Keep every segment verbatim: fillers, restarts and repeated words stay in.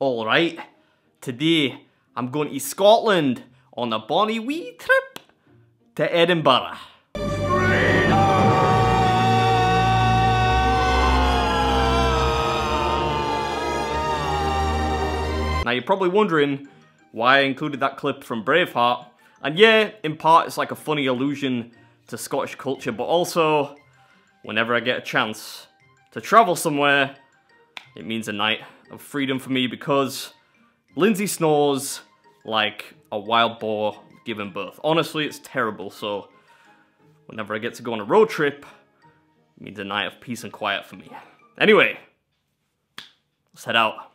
Alright, today I'm going to Scotland on a bonny wee trip to Edinburgh. Now you're probably wondering why I included that clip from Braveheart, and yeah, in part it's like a funny allusion to Scottish culture, but also whenever I get a chance to travel somewhere, it means a night of freedom for me because Lindsay snores like a wild boar giving birth. Honestly, it's terrible, so whenever I get to go on a road trip, it means a night of peace and quiet for me. Anyway, let's head out.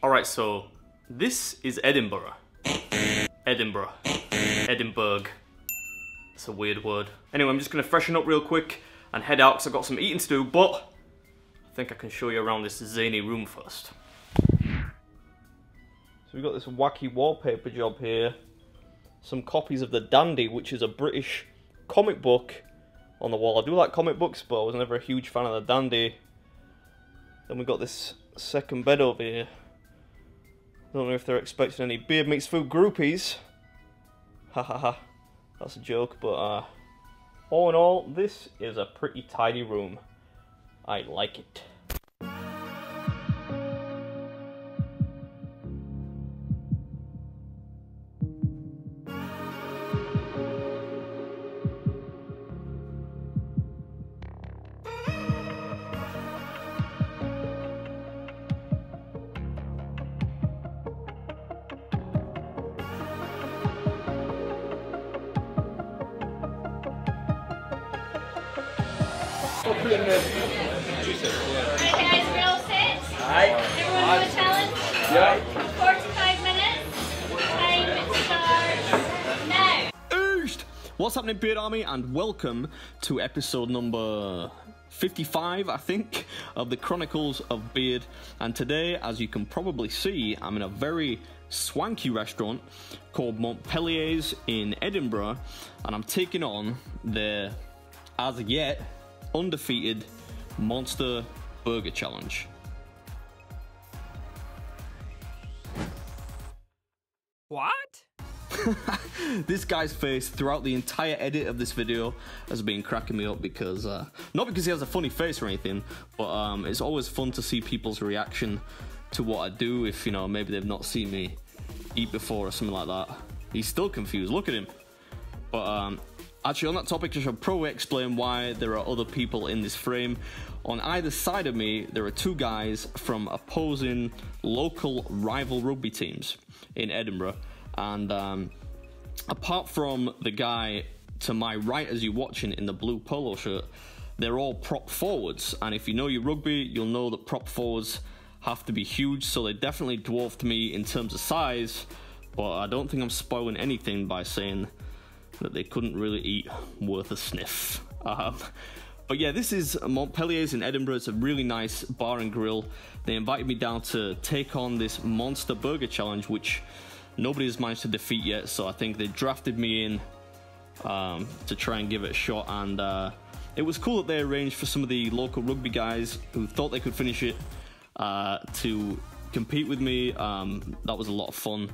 Alright, so this is Edinburgh. Edinburgh. Edinburgh. It's a weird word. Anyway, I'm just gonna freshen up real quick and head out because I've got some eating to do, but I think I can show you around this zany room first. So we've got this wacky wallpaper job here. Some copies of The Dandy, which is a British comic book, on the wall. I do like comic books, but I was never a huge fan of The Dandy. Then we've got this second bed over here. I don't know if they're expecting any Beard Meets Food groupies. Ha ha ha. That's a joke, but uh, all in all, this is a pretty tidy room. I like it. Hey guys, we're all set? Aye. Everyone do a challenge? Yeah. forty-five minutes. Time starts now. Oosht! What's happening, Beard Army, and welcome to episode number fifty-five, I think, of the Chronicles of Beard. And today, as you can probably see, I'm in a very swanky restaurant called Montpellier's in Edinburgh, and I'm taking on their, as of yet, undefeated Monster Burger Challenge. What? This guy's face throughout the entire edit of this video has been cracking me up because, uh, not because he has a funny face or anything, but um, it's always fun to see people's reaction to what I do if, you know, maybe they've not seen me eat before or something like that. He's still confused, look at him. But, um, actually, on that topic, I should probably explain why there are other people in this frame. On either side of me, there are two guys from opposing local rival rugby teams in Edinburgh. And um, apart from the guy to my right as you're watching in the blue polo shirt, they're all prop forwards. And if you know your rugby, you'll know that prop forwards have to be huge. So they definitely dwarfed me in terms of size. But I don't think I'm spoiling anything by saying that they couldn't really eat worth a sniff. Um, but yeah, this is Montpellier's in Edinburgh. It's a really nice bar and grill. They invited me down to take on this Monster Burger Challenge, which nobody has managed to defeat yet. So I think they drafted me in um, to try and give it a shot. And uh, it was cool that they arranged for some of the local rugby guys who thought they could finish it uh, to compete with me. Um, that was a lot of fun.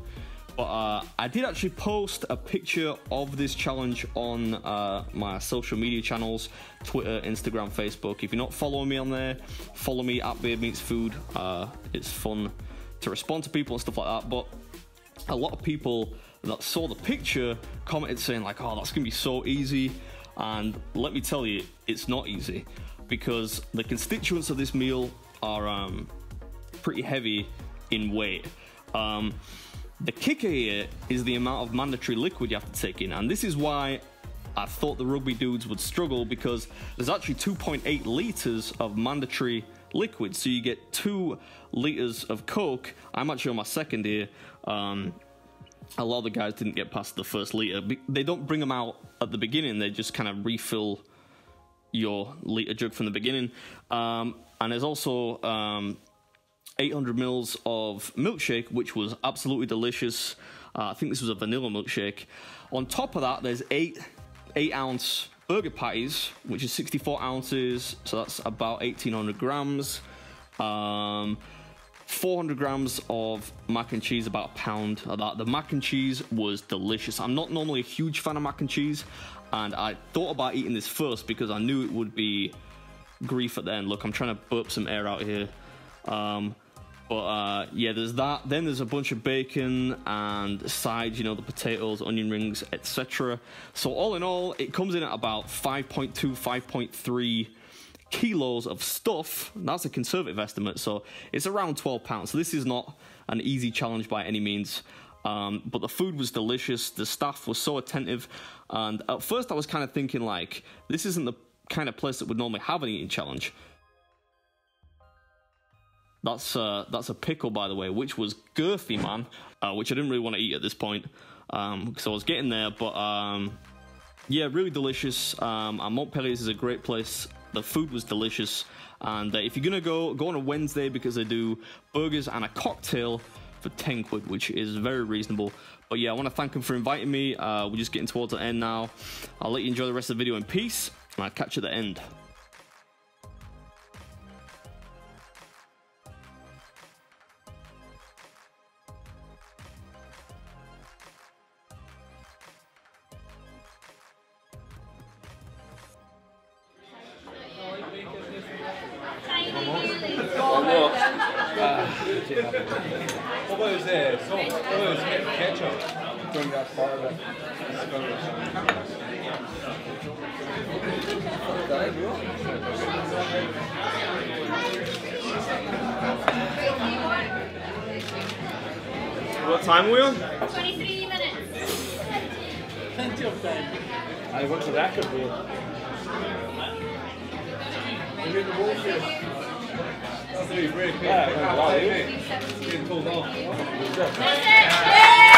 But uh, I did actually post a picture of this challenge on uh, my social media channels, Twitter, Instagram, Facebook. If you're not following me on there, follow me at Beard Meets Food. Uh, it's fun to respond to people and stuff like that. But a lot of people that saw the picture commented saying like, oh, that's gonna be so easy. And let me tell you, it's not easy because the constituents of this meal are um, pretty heavy in weight. Um, The kicker here is the amount of mandatory liquid you have to take in, and this is why I thought the rugby dudes would struggle because there's actually two point eight litres of mandatory liquid. So you get two liters of Coke. I'm actually on my second year. Um, a lot of the guys didn't get past the first liter. They don't bring them out at the beginning. They just kind of refill your liter jug from the beginning. Um, and there's also um, eight hundred mils of milkshake, which was absolutely delicious. Uh, I think this was a vanilla milkshake. On top of that, there's eight eight ounce burger patties, which is sixty-four ounces, so that's about eighteen hundred grams. Um, four hundred grams of mac and cheese, about a pound of that. The mac and cheese was delicious. I'm not normally a huge fan of mac and cheese, and I thought about eating this first because I knew it would be grief at the end. Look, I'm trying to burp some air out here. Um, but uh, yeah, there's that. Then there's a bunch of bacon and sides, you know, the potatoes, onion rings, et cetera. So all in all, it comes in at about five point two, five point three kilos of stuff. That's a conservative estimate, so it's around twelve pounds. So this is not an easy challenge by any means, um, but the food was delicious. The staff was so attentive, and at first I was kind of thinking, like, this isn't the kind of place that would normally have an eating challenge. That's uh, that's a pickle, by the way, which was girthy, man, uh, which I didn't really want to eat at this point, um, because I was getting there. But um, yeah, really delicious. Um, and Montpellier's is a great place. The food was delicious, and uh, if you're gonna go, go on a Wednesday, because they do burgers and a cocktail for ten quid, which is very reasonable. But yeah, I want to thank them for inviting me. Uh, we're just getting towards the end now. I'll let you enjoy the rest of the video in peace, and I'll catch you at the end. What time are we on? twenty-three minutes. Plenty of time. I want to rack it, bro. You're in the wall here. That's very great. Yeah, wow, you're getting pulled off. That's it!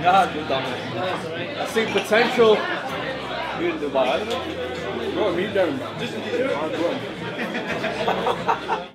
Yeah, good done it. Nice, right? I see potential. You're in Dubai. Brought me down. Just do it.